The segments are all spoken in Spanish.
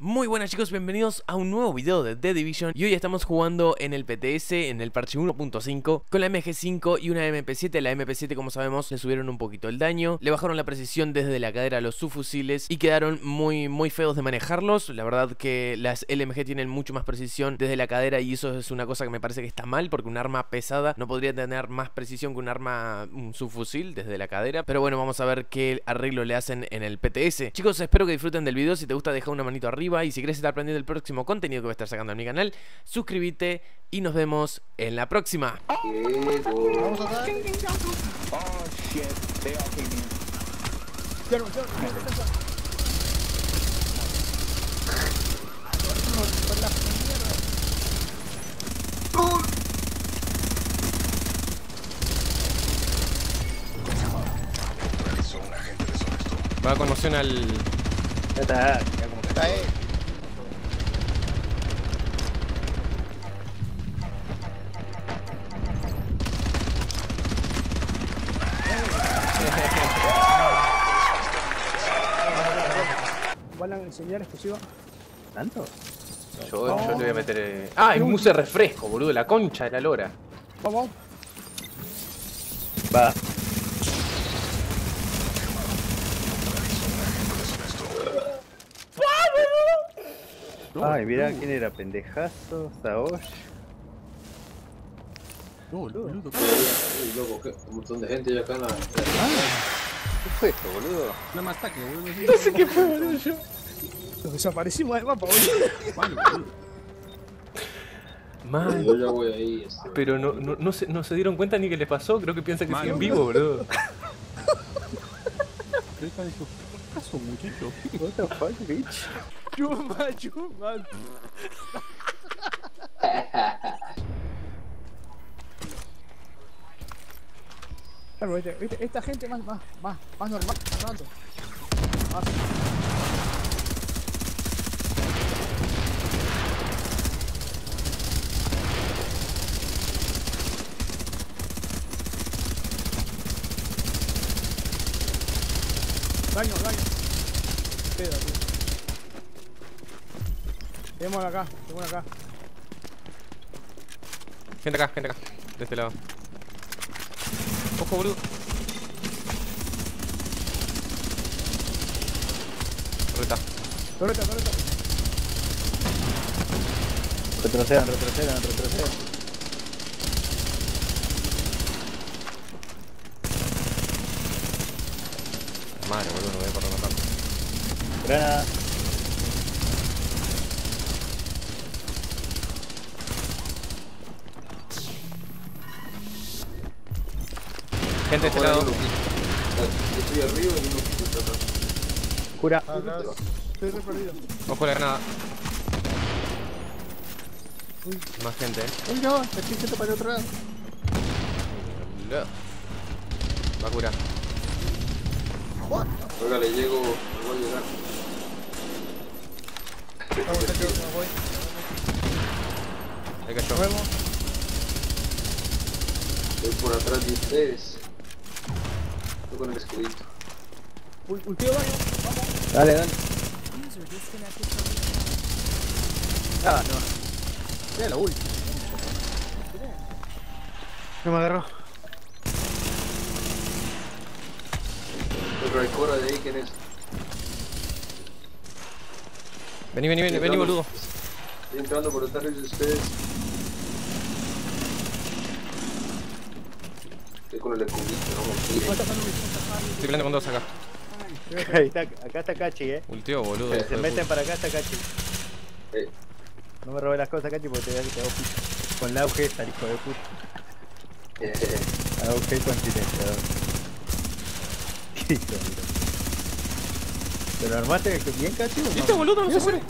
Muy buenas chicos, bienvenidos a un nuevo video de The Division. Y hoy estamos jugando en el PTS, en el parche 1.5, con la MG5 y una MP7. La MP7, como sabemos, le subieron un poquito el daño, le bajaron la precisión desde la cadera a los subfusiles y quedaron muy feos de manejarlos. La verdad que las LMG tienen mucho más precisión desde la cadera, y eso es una cosa que me parece que está mal, porque un arma pesada no podría tener más precisión que un subfusil desde la cadera. Pero bueno, vamos a ver qué arreglo le hacen en el PTS. Chicos, espero que disfruten del video. Si te gusta, deja una manito arriba, y si querés estar aprendiendo el próximo contenido que voy a estar sacando en mi canal, suscríbete y nos vemos en la próxima. Va a conocer al... ¿Van a enseñar exclusiva? ¿Tanto? Yo le voy a meter... ¡Ah! Es un mousse refresco, boludo. La concha de la lora. Vamos. Va. Ay, mirá quién era, pendejazo, Saosh. No, boludo. Uy, loco, ¿qué? Un montón de gente ya acá en la... ¿Qué fue esto, boludo? Una masacre, boludo. No sé qué fue, boludo, yo. Nos desaparecimos del mapa, boludo. Man, yo ya voy ahí. Pero no se dieron cuenta ni que les pasó, creo que piensan que siguen vivos, boludo. ¿Qué están esos casos, muchachos? What the fuck, bitch? Chuma. Claro, esta gente más normal, tanto. Daño. Espera, tío. Tenemos acá. Gente acá. De este lado. Ojo, boludo. Torreta. Retrocedan. Madre, boludo, no voy a poder matar. Granada. Gente de este lado. Estoy arriba y no quito atrás. Cura. Estoy perdido. Ojo la granada. Uy. Más gente, Uy, no, estoy gente para el otro lado. Va a curar. Ahora le llego, me voy a llegar. Vamos, me voy. Ahí cayó. Nos vemos. Estoy por atrás de ustedes. Estoy con el escudito. Ulteo daño, vamos. Dale. Ah, no. Mira la ulti. No me agarró. El raicora de ahí, ¿quién es? Vení, boludo. Estoy entrando por atrás de ustedes. Estoy con el escudito, Estoy peleando con dos acá. Ahí está, acá está Cachi, Ulteo, boludo. Se meten para acá, está Cachi. No me robé las cosas, Cachi, porque te voy a quitar con la auge esta, hijo de puta. Auge con silenciador. ¿Te lo armaste bien, Cachi? ¿Y este boludo no se muere?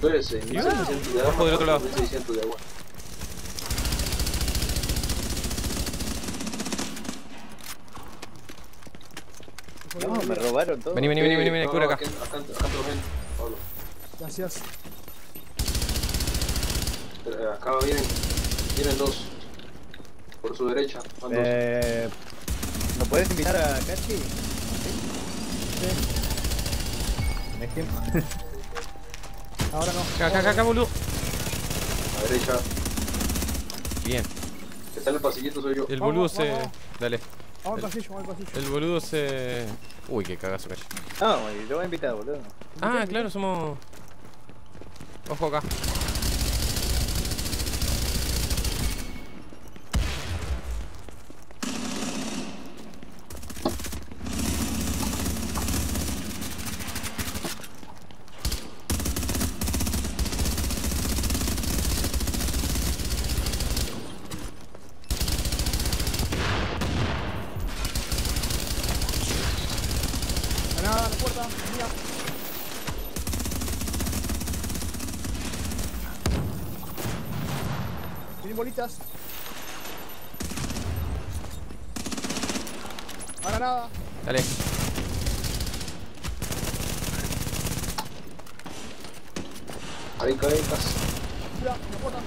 Tú eres el mismo. Ojo del otro lado. No, me robaron todo. Vení, cura acá. Acá Pablo. Gracias. Pero acá vienen dos. Por su derecha, van dos. ¿Lo puedes invitar a Cachi? Sí. Me Ahora no. Acá, boludo. A la derecha. Bien. Que sale el pasillito, soy yo. El boludo vamos. Dale. Vamos al pasillo, vamos al pasillo. El boludo se... Uy, qué cagazo calle. No, yo voy a invitar, boludo. Ah, claro, somos... Ojo acá. Bolitas. Ahora nada. Dale. Ahí colitas. Mira, una puerta.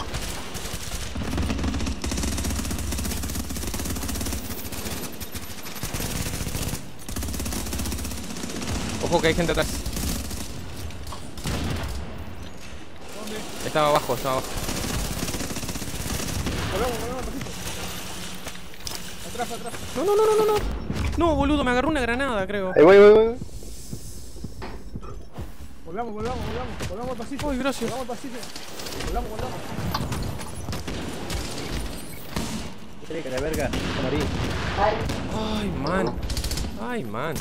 Ojo que hay gente atrás. ¿Dónde? Estaba abajo, estaba abajo. Volvemos, pasito. Atrás, atrás. No. No, boludo, me agarró una granada, creo. Ahí voy. Volvamos. Volvamos al pasillo. Uy, gracias. Volvamos al pasillo. Volvamos. Tiene que la verga, camarín. Ay, man.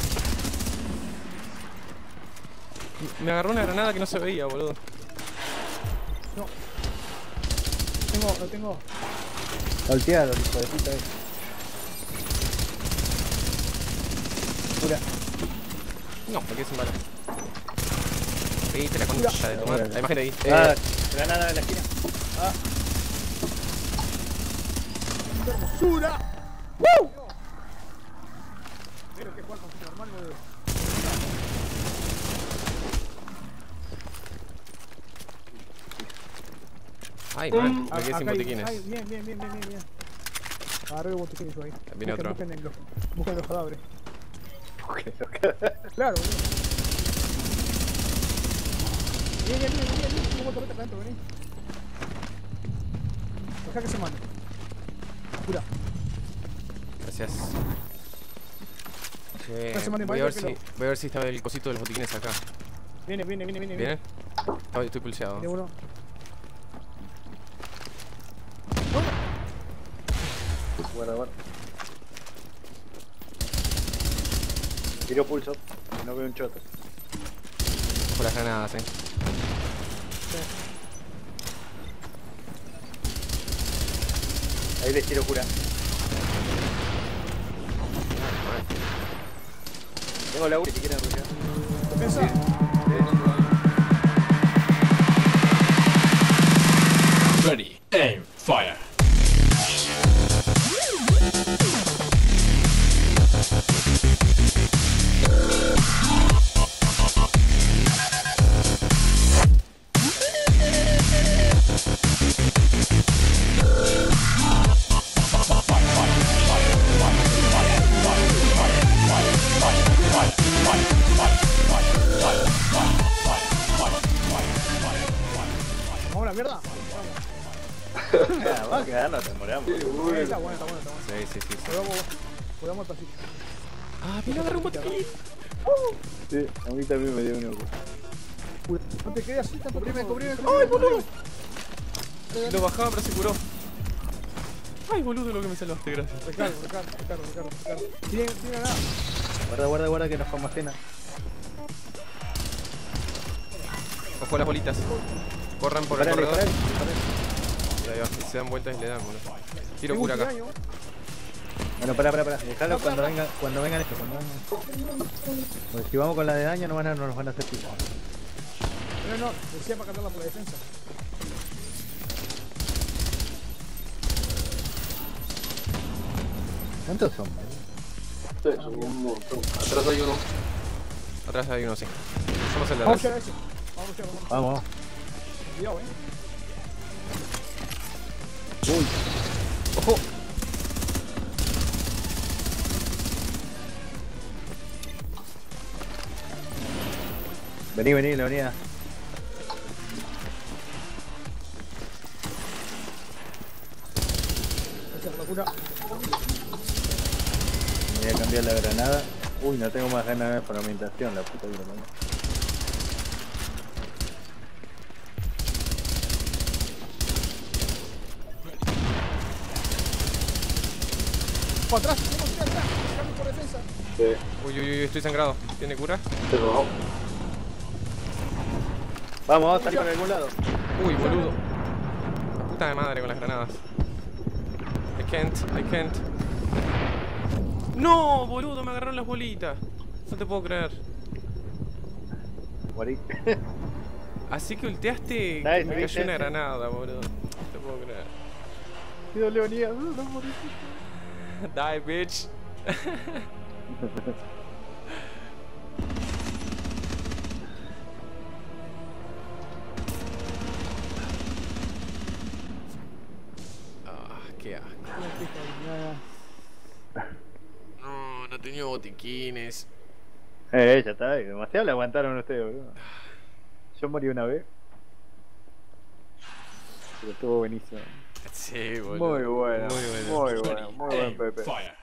Me agarró una granada que no se veía, boludo. No. Lo tengo. Volteado, hijo de puta. Cura. No, porque es un balón. Pediste la concha de tu madre. La imagen de ahí. Ah, granada de la esquina. Ah. ¡Hermosura! ¡Woo! Pero que jugar con su normal, boludo. Ay, man, me quedé sin botiquines. Ay, bien. Agarré los botiquines yo ahí. Viene otro. Busquen los cadáveres. Claro, boludo. Bien. Tengo motoreta acá adentro, vení. Dejá que se mande. Cura. Gracias. Voy a ver si está el cosito de los botiquines acá. Viene. Estoy pulseado. Viene uno. Guarda. Tiro pulso, no veo un choto. Por las granadas, Ahí les tiro cura. Tengo la ulti si quieren arruinar. Ready, aim, fire. Volvamos al pasillo. Ah, mira, agarré un botiquín. Sí, a mí también me dio un ojo. No te quedes así, tampoco. Cubrime. ¡Ay, boludo! Lo bajaba pero se curó. Ay, boludo, lo que me salvaste, gracias. Recargo. Tiene nada. Guarda que nos combajena. Ojo a las bolitas. Corran por el corredor. Ahí va, se dan vueltas y le dan, boludo. Tiro cura acá. Bueno, pará, dejalo cuando vengan. Porque si vamos con la de daño no nos van a hacer pico. No, decía para cantarla por la defensa. ¿Cuántos son? Sí, son un montón. Atrás hay uno, sí. Somos el de atrás. Vamos. Cuidado, Uy. ¡Ojo! Vení, la avenida. locura. Me voy a cambiar la granada. Uy, no tengo más ganas de fragmentación, la puta de la mano. Por atrás, tenemos que ir acá, estamos por defensa. Sí. Uy, uy, uy, estoy sangrado. ¿Tiene cura? Te robo. Vamos, salí por algún lado. Uy, boludo. La puta de madre con las granadas. I can't. No, boludo, me agarraron las bolitas. No te puedo creer. Morí. Así que ulteaste. Nice, me cayó una granada, boludo. No te puedo creer. Tío Leonidas, no morí. Die, bitch. Qué asco. No, no tenía botiquines. Ya está, demasiado le aguantaron ustedes, boludo. Yo morí una vez. Pero estuvo buenísimo. Sí, boludo. Muy bueno, muy buen Pepe.